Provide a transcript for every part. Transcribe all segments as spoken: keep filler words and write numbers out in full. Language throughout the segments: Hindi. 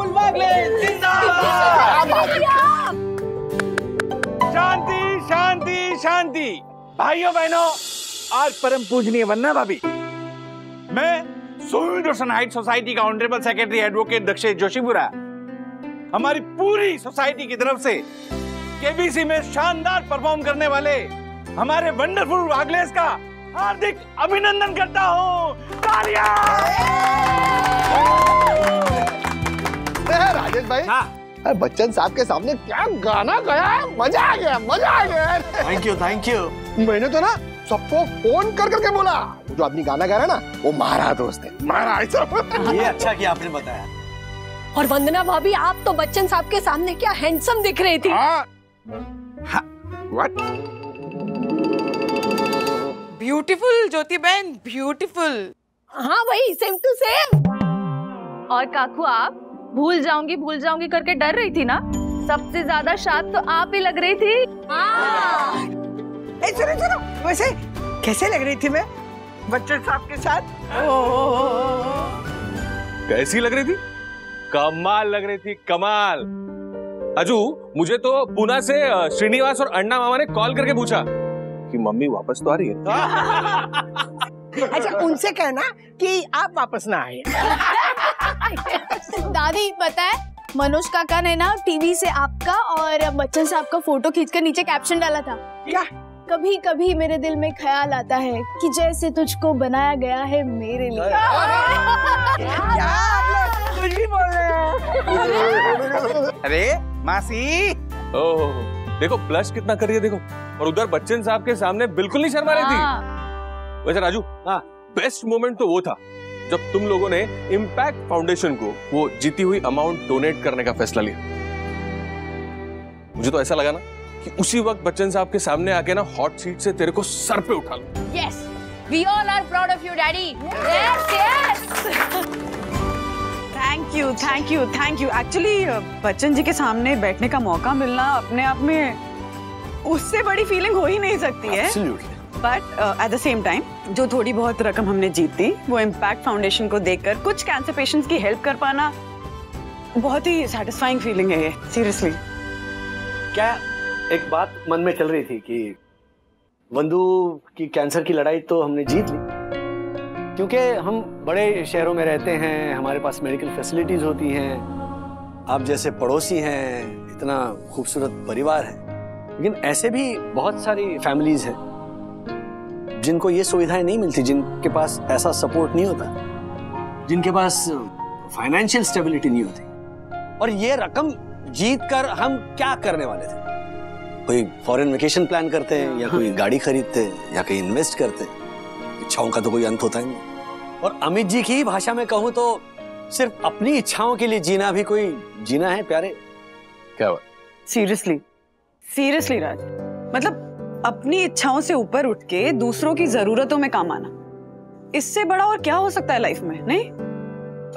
Manoj Waghle जिंदाबाद। शांति शांति शांति। भाइयों बहनों, आज परम पूजनीय वंदना भाभी, मैं सोशन हाइट सोसाइटी का honourable secretary advocate Dakshesh Joshipura, हमारी पूरी सोसाइटी की तरफ से केबीसी में शानदार परफॉर्म करने वाले हमारे वंडरफुल वागलेस का हार्दिक अभिनंदन करता हूँ। तालियां। राजेश भाई, हाँ। बच्चन साहब के सामने क्या गाना गाया है, मजा आ गया, मजा आ गया। Thank you thank you. मैंने तो ना सबको फोन कर करके बोला, जो आदमी गाना गा रहा है ना वो मारा दोस्त है, मारा सब। ये अच्छा किया आपने बताया। और वंदना भाभी, आप तो बच्चन साहब के सामने क्या हैंडसम दिख रही थी। व्हाट ब्यूटीफुल ज्योति बहन, ब्यूटीफुल। हाँ वही, सेम टू सेम। और काकू, आप भूल जाऊंगी भूल जाऊंगी करके डर रही थी ना, सबसे ज्यादा शाद तो आप ही लग रही थी। हाँ। ए, चलो चलो, वैसे कैसे लग रही थी मैं बच्चन साहब के साथ? ओ, कैसी लग रही थी? कमाल लग रही थी, कमाल। अजू, मुझे तो पुणे से श्रीनिवास और अण्णा मामा ने कॉल करके पूछा कि मम्मी वापस तो आ रही है। अच्छा, उनसे कहना कि आप वापस ना आए। दादी पता है, मनोज काका ने ना टीवी से आपका और बच्चन साहब का फोटो खींचकर नीचे कैप्शन डाला था। क्या? कभी कभी मेरे दिल में ख्याल आता है कि जैसे तुझको बनाया गया है मेरे लिए। कुछ भी बोल रहे हो। अरे मासी, ओह देखो ब्लश कितना कर रही है, देखो। और उधर बच्चन साहब के सामने बिल्कुल नहीं शर्मा रही थी। वैसे राजू, हाँ, बेस्ट मोमेंट तो वो था जब तुम लोगों ने इम्पैक्ट फाउंडेशन को वो जीती हुई अमाउंट डोनेट करने का फैसला लिया। मुझे तो ऐसा लगा ना कि उसी वक्त बच्चन साहब के सामने आके ना हॉट सीट से तेरे को सर पे उठा लो। Yes, we all are proud of you daddy. Yes yes. Thank you thank you thank you. Actually Bachchan ji के सामने बैठने का मौका मिलना अपने आप में, उससे बड़ी फीलिंग हो ही नहीं सकती है। But at the same time जो थोड़ी बहुत रकम हमने जीती वो इम्पैक्ट फाउंडेशन को देकर कुछ कैंसर पेशेंट्स की हेल्प कर पाना बहुत ही सेटिस्फाइंग फीलिंग है ये, सीरियसली। क्या एक बात मन में चल रही थी कि वंदु की कैंसर की लड़ाई तो हमने जीत ली, क्योंकि हम बड़े शहरों में रहते हैं, हमारे पास मेडिकल फैसिलिटीज़ होती हैं, आप जैसे पड़ोसी हैं, इतना खूबसूरत परिवार है, लेकिन ऐसे भी बहुत सारी फैमिलीज़ हैं जिनको ये सुविधाएं नहीं मिलती, जिनके पास ऐसा सपोर्ट नहीं होता, जिनके पास फाइनेंशियल स्टेबिलिटी नहीं होती। और ये रकम जीत कर हम क्या करने वाले थे? कोई फॉरेन वेकेशन प्लान करते हैं, या कोई गाड़ी खरीदते, या कहीं इन्वेस्ट करते। इच्छाओं का तो कोई अंत होता ही नहीं। और अमित जी की भाषा में कहूँ तो सिर्फ अपनी इच्छाओं के लिए जीना भी कोई जीना है प्यारे। क्या बात, सीरियसली सीरियसली राज, मतलब अपनी इच्छाओं से ऊपर उठ के दूसरों की जरूरतों में काम आना, इससे बड़ा और क्या हो सकता है लाइफ में? नहीं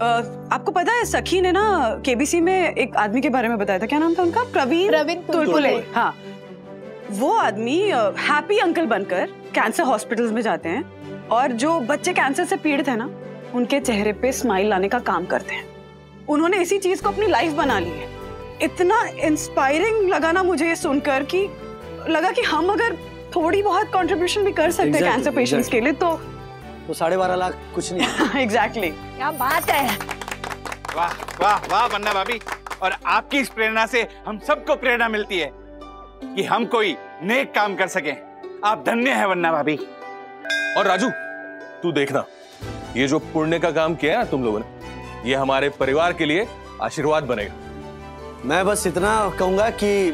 आ, आपको पता है सखी ने ना केबीसी में एक आदमी के बारे में बताया था, क्या नाम था उनका? प्रवीण प्रवीण तुलपुले। हाँ, वो आदमी हैप्पी अंकल बनकर कैंसर हॉस्पिटल्स में जाते हैं और जो बच्चे कैंसर से पीड़ित है ना, उनके चेहरे पे स्माइल लाने का काम करते हैं। उन्होंने इसी चीज को अपनी लाइफ बना ली है। इतना इंस्पायरिंग लगा ना मुझे ये सुनकर कि लगा कि हम अगर थोड़ी बहुत कंट्रीब्यूशन भी कर सकते हैं exactly, कैंसर पेशेंट्स exactly. के लिए तो तो साढ़े बारह लाख कुछ नहीं। Exactly exactly. क्या बात है। वाह वाह वाह वंदना भाभी, और आपकी इस प्रेरणा से हम सबको प्रेरणा मिलती है कि हम कोई नेक काम कर सके। आप धन्य है वंदना भाभी। और राजू, तू देखना ये जो पुण्य का काम किया है तुम लोगों ने, ये हमारे परिवार के लिए आशीर्वाद बनेगा। मैं बस इतना कहूंगा कि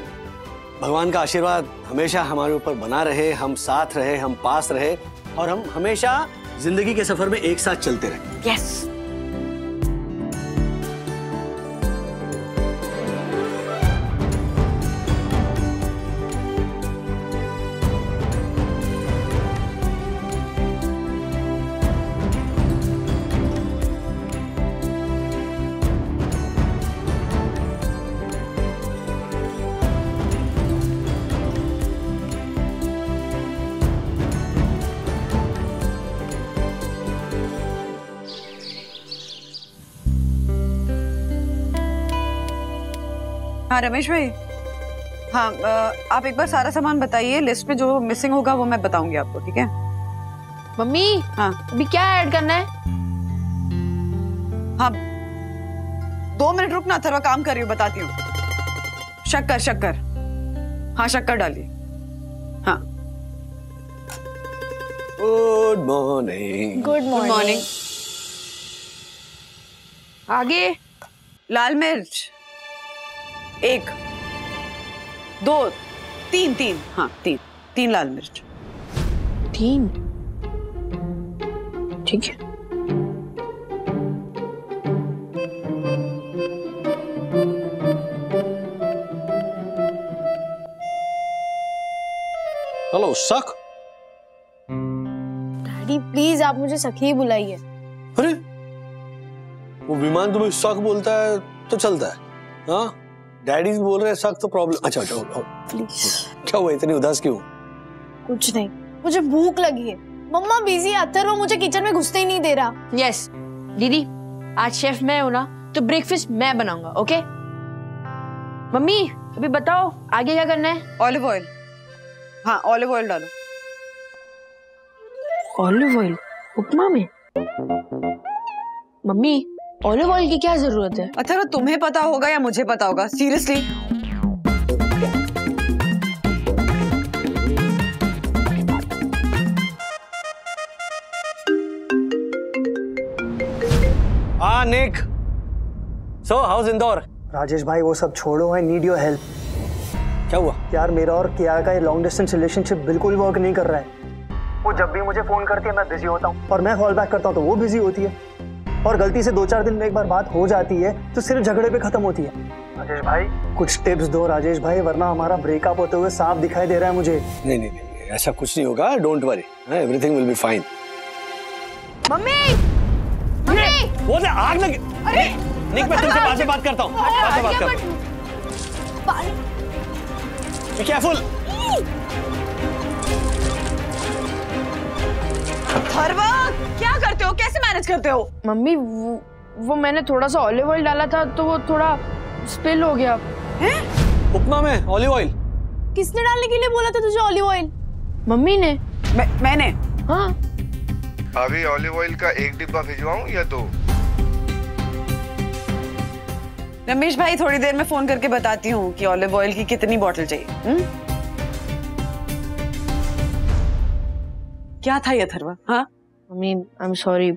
भगवान का आशीर्वाद हमेशा हमारे ऊपर बना रहे, हम साथ रहे, हम पास रहे, और हम हमेशा जिंदगी के सफर में एक साथ चलते रहे। यस। हाँ रमेश भाई, हाँ आप एक बार सारा सामान बताइए, लिस्ट में जो मिसिंग होगा वो मैं बताऊंगी आपको, ठीक है मम्मी? हाँ अभी क्या ऐड करना है? हाँ दो मिनट रुकना, अथर्वा काम कर रही हूँ, बताती हूँ। शक्कर, शक्कर, हाँ शक्कर डालिए। हाँ गुड मॉर्निंग। Good morning. आगे लाल मिर्च एक दो तीन तीन हाँ तीन तीन लाल मिर्च तीन, ठीक है। हेलो सख। डैडी प्लीज आप मुझे सखी बुलाइए। अरे वो विमान तुम्हें सख बोलता है तो चलता है, हाँ डैडी बोल रहे हैं सख तो प्रॉब्लम। अच्छा अच्छा प्लीज, क्या हुआ इतनी उदास क्यों? कुछ नहीं, मुझे भूख लगी है। मम्मा बिजी है, अथर्व मुझे किचन में घुसते ही नहीं दे रहा। यस दीदी, आज शेफ मैं हूं ना तो ब्रेकफास्ट मैं बनाऊंगा, ओके? मम्मी अभी बताओ आगे क्या करना है? ऑलिव ऑयल, हाँ ऑलिव ऑयल डालो। ऑलिव ऑयल उपमा में? मम्मी ऑलिव ऑयल की क्या जरूरत है? अथर्व तुम्हें पता होगा या मुझे पता होगा, सीरियसली। आ Nick, so how's Indore? Rajesh भाई वो सब छोड़ो, आई नीड योर हेल्प। क्या हुआ? यार मेरा और कियारा का ये लॉन्ग डिस्टेंस रिलेशनशिप बिल्कुल वर्क नहीं कर रहा है। वो जब भी मुझे फ़ोन करती है मैं बिजी होता हूँ, और मैं कॉल बैक करता हूँ तो वो बिजी होती है, और गलती से दो चार दिन में एक बार बात हो जाती है तो सिर्फ झगड़े पे खत्म होती है। राजेश भाई कुछ टिप्स दो राजेश भाई, वरना हमारा ब्रेकअप होते हुए साफ दिखाई दे रहा है मुझे। नहीं नहीं नहीं ऐसा कुछ नहीं होगा, don't worry, everything will be fine. Mummy mummy वो से आग लगी। अरे निक मैं तुमसे बाद में बात करता हूँ, बाद में बात करता हूँ। Be careful. अथर्वा क्या करते हो, कैसे मैनेज करते हो? मम्मी वो, वो मैंने थोड़ा सा ऑलिव ऑयल डाला था तो वो थोड़ा स्पिल हो गया। हैं? उपमा में ऑलिव ऑयल? किसने डालने के लिए बोला था तुझे ऑलिव ऑयल? मम्मी ने। मैं, मैंने हाँ। अभी ऑलिव ऑयल का एक डिब्बा भिजवाऊं या दो? रमेश भाई थोड़ी देर में फोन करके बताती हूँ कि ऑलिव ऑयल की कितनी बोतल चाहिए। हुँ? क्या था ये अथर्वा? हाँ मम्मी आई एम सॉरी,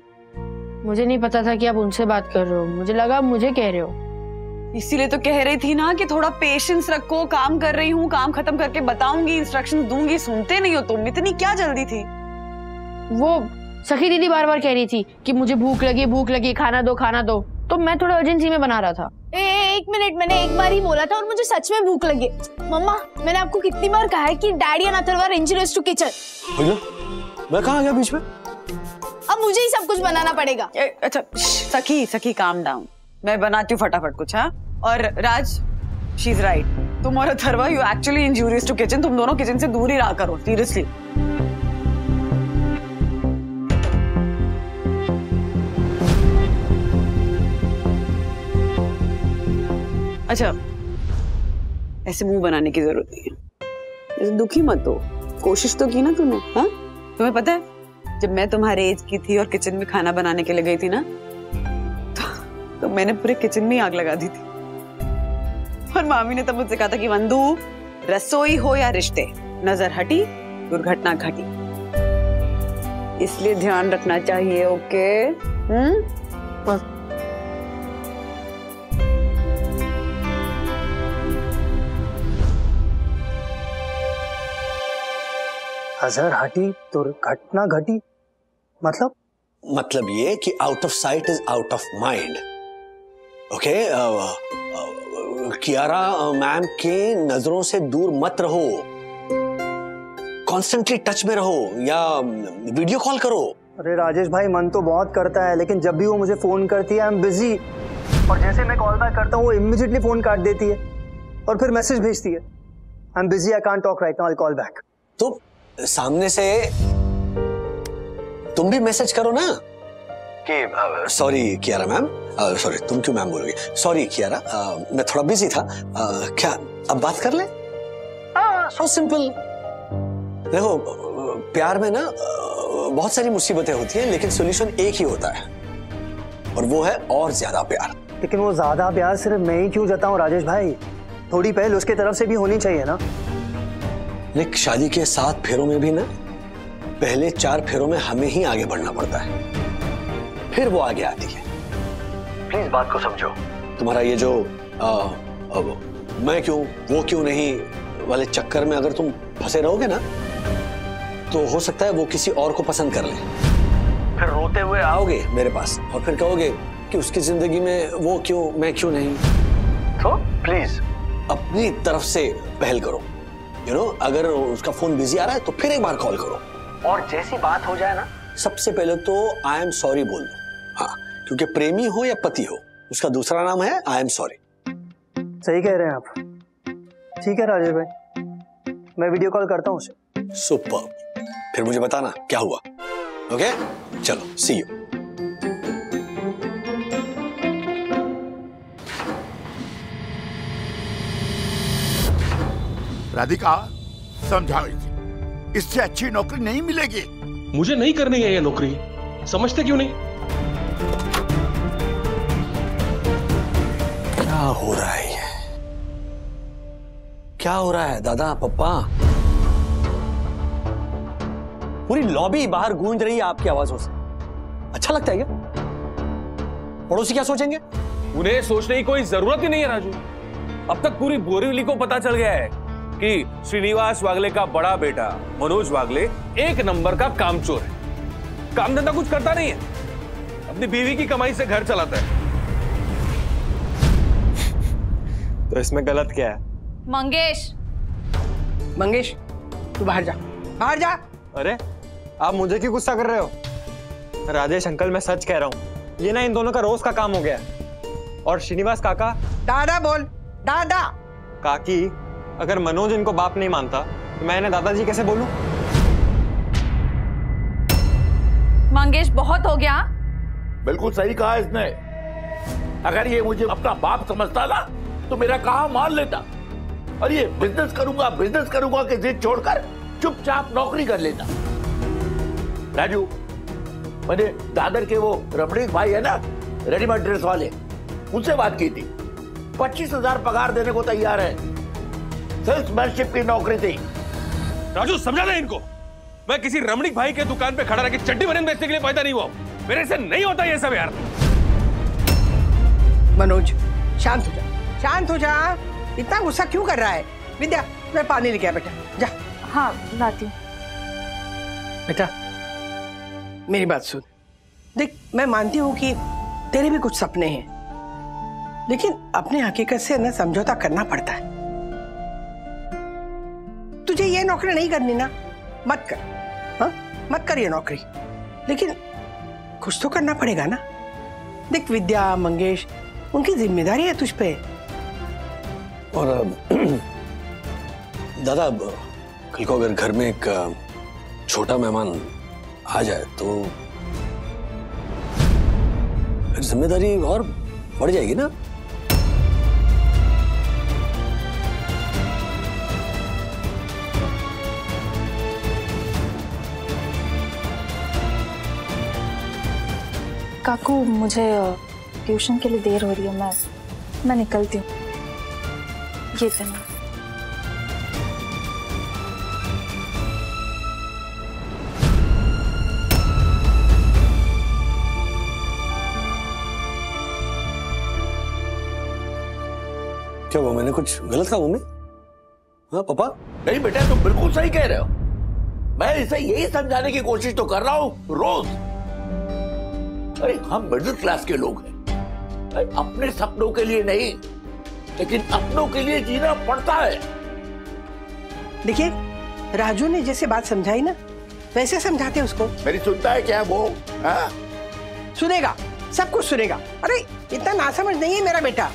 मुझे नहीं पता था कि आप उनसे बात कर रहे हो, मुझे लगा आप मुझे कह रहे हो। इसीलिए तो कह रही थी ना कि थोड़ा पेशेंस रखो, काम कर रही हूँ, काम खत्म करके बताऊंगी, इंस्ट्रक्शन दूंगी, सुनते नहीं हो तुम। इतनी क्या जल्दी थी? वो सखी दीदी बार बार कह रही थी कि मुझे भूख लगी भूख लगी, खाना दो खाना दो, तो मैं थोड़ा अर्जेंसी में बना रहा था। ए, ए, एक मिनट, मैंने एक बार ही बोला था और मुझे सच में भूख लगी। मम्मा मैंने आपको कितनी बार कहा है कि daddy and Atharva injurious to kitchen. मैं कहाँ गया बीच में? अब मुझे ही सब कुछ बनाना पड़ेगा। ए, अच्छा सखी सखी काम डाउन, मैं बनाती हूँ फटाफट कुछ। हाँ और राज शी इज राइट, तुम और Atharva you actually injurious to kitchen, तुम दोनों किचन से दूर ही रहा करो सीरियसली। अच्छा ऐसे मुंह बनाने की जरूरत नहीं है, दुखी मत हो, कोशिश तो की ना तूने। हाँ तुम्हें पता है जब मैं तुम्हारे एज की थी और किचन में खाना बनाने के लिए गई थी ना तो, तो मैंने पूरे किचन में आग लगा दी थी, और मामी ने तब मुझसे कहा था कि वंदू रसोई हो या रिश्ते, नजर हटी दुर्घटना घटी, इसलिए ध्यान रखना चाहिए ओके। हम्म नजर हटी दुर्घटना घटी, मतलब मतलब ये कि out of sight is out of mind. Okay Kiara ma'am के नजरों से दूर मत रहो, कॉन्स्टेंटली टच में रहो या वीडियो कॉल करो। अरे राजेश भाई मन तो बहुत करता है, लेकिन जब भी वो मुझे फोन करती है आई एम बिजी, और जैसे मैं कॉल बैक करता हूँ वो इमीडिएटली फोन काट देती है और फिर मैसेज भेजती है I am busy I can't talk right now I call back. तो सामने से तुम भी मैसेज करो ना, कि सॉरी कियारा मैम, सॉरी तुम क्यों मैम बोलोगी, सॉरी कियारा मैं थोड़ा बिजी था, क्या अब बात कर ले? So simple. देखो प्यार में ना बहुत सारी मुसीबतें होती हैं लेकिन सॉल्यूशन एक ही होता है और वो है और ज्यादा प्यार। लेकिन वो ज्यादा प्यार सिर्फ मैं ही क्यों जताऊं राजेश भाई, थोड़ी पहल उसके तरफ से भी होनी चाहिए ना। लेकिन शादी के सात फेरों में भी ना पहले चार फेरों में हमें ही आगे बढ़ना पड़ता है, फिर वो आगे आती है। प्लीज बात को समझो। तुम्हारा ये जो आ, आ, मैं क्यों वो क्यों नहीं वाले चक्कर में अगर तुम फंसे रहोगे ना तो हो सकता है वो किसी और को पसंद कर ले, फिर रोते हुए आओगे मेरे पास और फिर कहोगे कि उसकी जिंदगी में वो क्यों मैं क्यों नहीं। तो प्लीज अपनी तरफ से पहल करो, यू नो अगर उसका फोन बिजी आ रहा है तो फिर एक बार कॉल करो और जैसी बात हो जाए ना सबसे पहले तो आई एम सॉरी बोल दो। हाँ, क्योंकि प्रेमी हो या पति हो उसका दूसरा नाम है आई एम सॉरी। सही कह रहे हैं आप। ठीक है राजेश भाई, मैं वीडियो कॉल करता हूँ उसे। सुपर, फिर मुझे बताना क्या हुआ। ओके चलो सी यू। राधिका समझाओ इसे, इससे अच्छी नौकरी नहीं मिलेगी। मुझे नहीं करनी है ये नौकरी, समझते क्यों नहीं? क्या हो रहा है, क्या हो रहा है दादा पप्पा? पूरी लॉबी बाहर गूंज रही है आपकी आवाजों से। अच्छा लगता है क्या? पड़ोसी क्या सोचेंगे? उन्हें सोचने की कोई जरूरत ही नहीं है राजू। अब तक पूरी बोरीवली को पता चल गया है कि श्रीनिवास वागले का बड़ा बेटा मनोज वागले एक नंबर का कामचोर है, काम धंधा कुछ करता नहीं है, अपनी बीवी की कमाई से घर चलाता है। तो इसमें गलत क्या है? मंगेश मंगेश तू बाहर जा, बाहर जा। अरे आप मुझे क्यों गुस्सा कर रहे हो? राजेश अंकल मैं सच कह रहा हूँ, ये ना इन दोनों का रोज का काम हो गया है। और श्रीनिवास काका, दादा बोल दादा। काकी अगर मनोज इनको बाप नहीं मानता तो मैं इन्हें दादाजी कैसे बोलूं? मंगेश बहुत हो गया। बिल्कुल सही कहा इसने, अगर ये मुझे अपना बाप समझता ना तो मेरा कहा मान लेता, और ये बिजनेस करूंगा बिजनेस करूंगा कि जिद छोड़कर चुपचाप नौकरी कर लेता। राजू मैंने दादर के वो रमणीक भाई है ना रेडीमेड ड्रेस वाले, उनसे बात की थी, पच्चीस हजार पगार देने को तैयार है, सेल्समैनशिप की नौकरी थी। राजू समझा ना इनको, मैं किसी रमणीक भाई के दुकान पे खड़ा रहकर चड्डी बनियान बेचने के लिए पैदा नहीं हुआ, मेरे से नहीं होता ये सब यार। मनोज शांत हो जा, शांत हो जा, इतना गुस्सा क्यों कर रहा है? विद्या मैं पानी लेके आया बेटा, जा। हाँ लाती हूँ। बेटा मेरी बात सुन, देख मैं मानती हूँ कि तेरे भी कुछ सपने हैं, लेकिन अपने हकीकत से ना समझौता करना पड़ता है। तुझे ये नौकरी नहीं करनी ना, मत कर, हाँ मत कर ये नौकरी, लेकिन कुछ तो करना पड़ेगा ना। देख विद्या मंगेश उनकी जिम्मेदारी है तुझ पे। और दादा कल को अगर घर में एक छोटा मेहमान आ जाए तो जिम्मेदारी और बढ़ जाएगी ना। काकू मुझे ट्यूशन के लिए देर हो रही है, मैं मैं निकलती हूँ। ये क्या हुआ, मैंने कुछ गलत कहा मम्मी? हाँ पापा? नहीं बेटा तुम तो बिल्कुल सही कह रहे हो, मैं इसे यही समझाने की कोशिश तो कर रहा हूँ रोज। अरे हम मिडिल क्लास के लोग हैं, अपने सपनों के लिए नहीं लेकिन अपनों के लिए जीना पड़ता है। देखिए राजू ने जैसे बात समझाई ना वैसे समझाते उसको। मेरी सुनता है क्या वो? हाँ सुनेगा, सब कुछ सुनेगा। अरे इतना नासमझ नहीं है मेरा बेटा।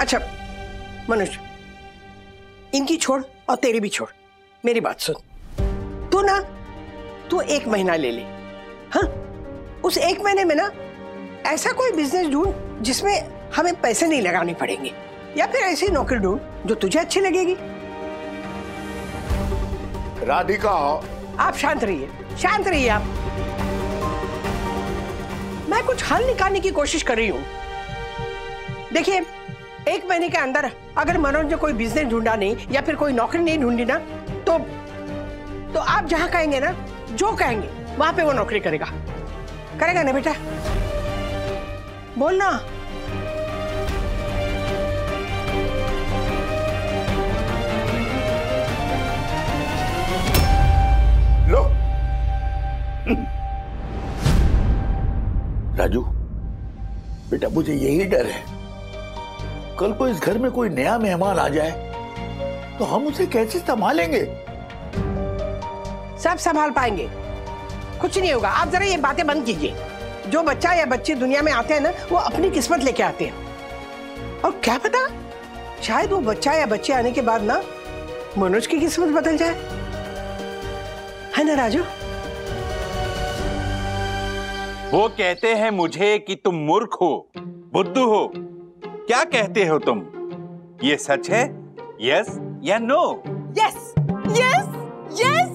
अच्छा मनोज इनकी छोड़ और तेरी भी छोड़, मेरी बात सुन, तू ना तू एक महीना ले ले, हाँ उस एक महीने में ना ऐसा कोई बिजनेस ढूंढ जिसमें हमें पैसे नहीं लगाने पड़ेंगे, या फिर ऐसी नौकरी ढूंढ जो तुझे अच्छी लगेगी। राधिका, आप शांत रहिए, शांत रहिए आप। मैं कुछ हल निकालने की कोशिश कर रही हूँ। देखिए, एक महीने के अंदर अगर मनोज ने कोई बिजनेस ढूंढा नहीं या फिर कोई नौकरी नहीं ढूंढी ना, तो तो आप जहाँ कहेंगे ना, जो कहेंगे वहां पे वो नौकरी करेगा, करेगा ना बेटा? बोलना। लो राजू बेटा, मुझे यही डर है कल को इस घर में कोई नया मेहमान आ जाए तो हम उसे कैसे संभालेंगे? सब संभाल पाएंगे, कुछ नहीं होगा। आप जरा ये बातें बंद कीजिए। जो बच्चा या बच्ची दुनिया में आते हैं ना, वो अपनी किस्मत लेके आते हैं, और क्या पता शायद वो बच्चा या बच्चे आने के बाद ना मनोज की किस्मत बदल जाए, है ना राजू? वो कहते हैं मुझे कि तुम मूर्ख हो, बुद्धू हो, क्या कहते हो तुम? ये सच है? यस या नो? Yes yes yes.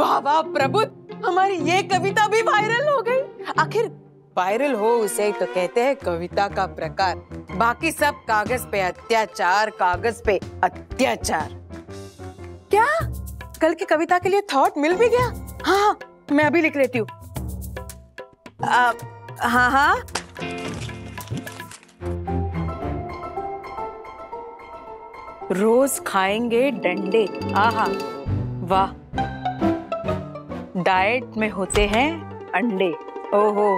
वाह वाह प्रभु, हमारी ये कविता भी वायरल हो गई। आखिर वायरल हो उसे तो कहते हैं कविता का प्रकार, बाकी सब कागज पे अत्याचार, कागज पे अत्याचार। क्या कल की कविता के लिए थॉट मिल भी गया? हाँ, मैं अभी लिख लेती हूँ। हाँ हाँ, रोज खाएंगे डंडे, आहा वाह, डाइट में होते हैं अंडे, ओहो।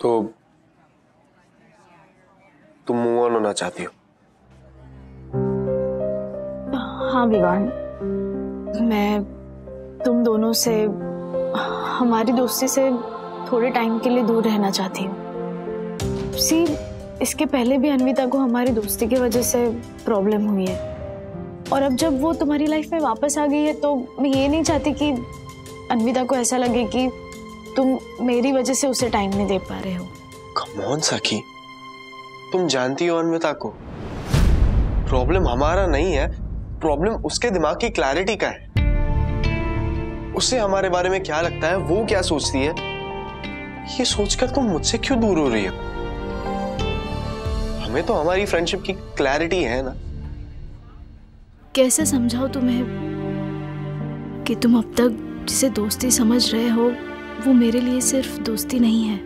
तो तुम मूव ऑन होना चाहती हो? हाँ विवान, मैं तुम दोनों से, हमारी दोस्ती से थोड़े टाइम के लिए दूर रहना चाहती हूँ। सी, इसके पहले भी अनविता को हमारी दोस्ती की वजह से प्रॉब्लम हुई है, और अब जब वो तुम्हारी लाइफ में वापस आ गई है तो मैं ये नहीं चाहती कि अनविता को ऐसा लगे कि तुम मेरी वजह से उसे टाइम नहीं दे पा रहे हो। कम ऑन साखी, तुम जानती हो अनविता को, प्रॉब्लम हमारा नहीं है, प्रॉब्लम उसके दिमाग की क्लैरिटी का है। उसे हमारे बारे में क्या लगता है, वो क्या सोचती है, ये सोचकर तुम मुझसे क्यों दूर हो रही हो? हमें तो हमारी फ्रेंडशिप की क्लैरिटी है ना। कैसे समझाओ तुम्हें कि तुम अब तक जिसे दोस्ती समझ रहे हो वो मेरे लिए सिर्फ दोस्ती नहीं है,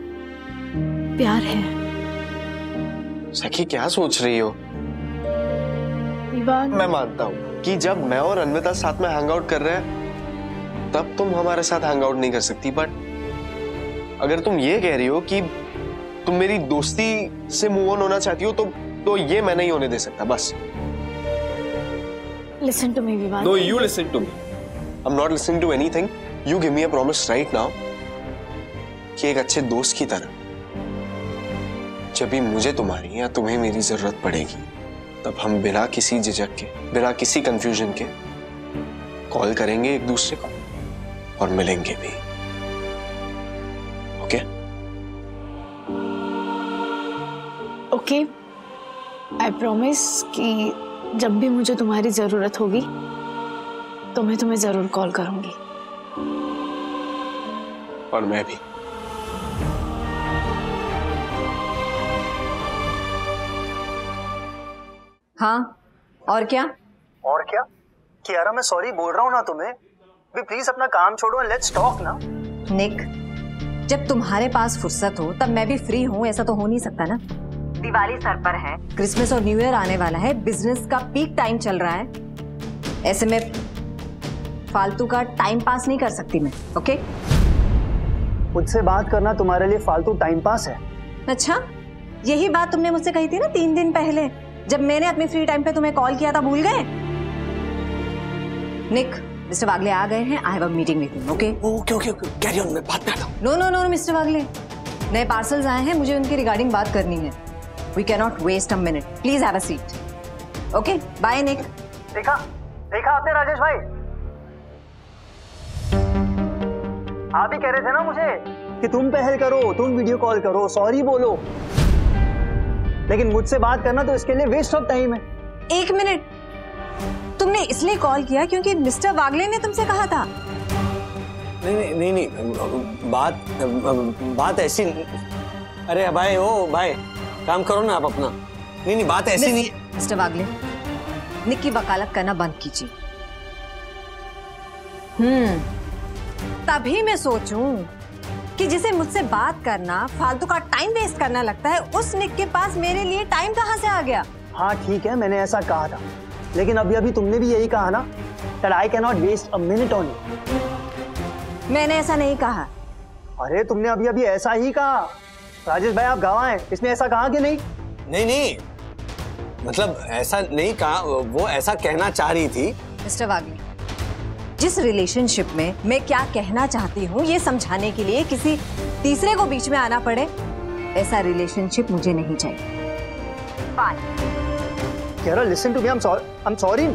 प्यार है। सखी, क्या सोच रही हो? मैं मानता हूँ कि जब मैं और अनविता साथ में हैंग आउट कर रहे हैं तब तुम हमारे साथ हैंग आउट नहीं कर सकती, बट अगर तुम ये कह रही हो कि तुम मेरी दोस्ती से मूव ऑन होना चाहती हो तो, तो ये मैं नहीं होने दे सकता। बस Listen to me, Vivaan. No, you listen to me. I'm not listening to anything. You give me a promise right now कि एक अच्छे दोस्त की तरह जब भी मुझे तुम्हारी या तुम्हें मेरी जरूरत पड़ेगी तब हम बिना किसी झिझक के, बिना किसी कंफ्यूजन के कॉल करेंगे एक दूसरे को और मिलेंगे भी। ओके? ओके। I promise कि जब भी मुझे तुम्हारी जरूरत होगी तो मैं तुम्हें जरूर कॉल करूंगी। और मैं भी। हाँ, और क्या? और क्या? कियारा, मैं सॉरी बोल रहा हूँ ना तुम्हें, भी प्लीज अपना काम छोड़ो एंड लेट्स टॉक ना। निक, जब तुम्हारे पास फुर्सत हो तब मैं भी फ्री हूँ, ऐसा तो हो नहीं सकता ना। दिवाली सर पर है, क्रिसमस और न्यू ईयर आने वाला है, बिजनेस का पीक टाइम चल रहा है, ऐसे में फालतू का टाइम पास नहीं कर सकती मैं। ओके? मुझसे बात करना तुम्हारे लिए फालतू टाइम पास है? अच्छा, यही बात तुमने मुझसे कही थी ना तीन दिन पहले जब मैंने अपने फ्री टाइम पे तुम्हें कॉल किया था, भूल गए? निक, मिस्टर वागले आ गए हैं, I have a meeting with him. Okay okay okay, carry on, मैं बात करता हूं। No no no mister Wagle, नए पार्सल्स आए हैं, मुझे उनके रिगार्डिंग बात करनी है। We cannot waste a minute. Please have a seat. Okay, bye Nick. देखा, देखा आपने राजेश भाई? आप ही कह रहे थे ना मुझे कि तुम पहल करो, तुम वीडियो कॉल करो, सॉरी बोलो, लेकिन मुझसे बात करना तो इसके लिए वेस्ट ऑफ टाइम है। एक मिनट, तुमने इसलिए कॉल किया क्योंकि मिस्टर वागले ने तुमसे कहा था? नहीं नहीं नहीं, नहीं बात बात ऐसी नहीं। अरे भाई ओ भाई काम करो ना आप अपना। नहीं नहीं बात ऐसी नहीं। मिस्टर वागले, निक्की वकालत करना बंद कीजिए। हम्म, तभी मैं सोचूं कि जिसे मुझसे बात करना फालतू का टाइम वेस्ट करना लगता है, उस निक के पास मेरे लिए टाइम कहाँ से आ गया? हाँ ठीक है, मैंने ऐसा कहा था, लेकिन अभी अभी तुमने भी यही कहा ना that I cannot waste a minute on you। मैंने ऐसा नहीं कहा। अरे तुमने अभी अभी ऐसा ही कहा। राजेश भाई आप गवाह हैं, इसने ऐसा कहा कि नहीं? नहीं नहीं, मतलब ऐसा नहीं कहा, वो ऐसा कहना चाह रही थी। मिस्टर वागले, जिस रिलेशनशिप में मैं क्या कहना चाहती हूँ ये समझाने के लिए किसी तीसरे को बीच में आना पड़े, ऐसा रिलेशनशिप मुझे नहीं चाहिए। Bye. Kiara listen to me, I am sorry, I am sorry.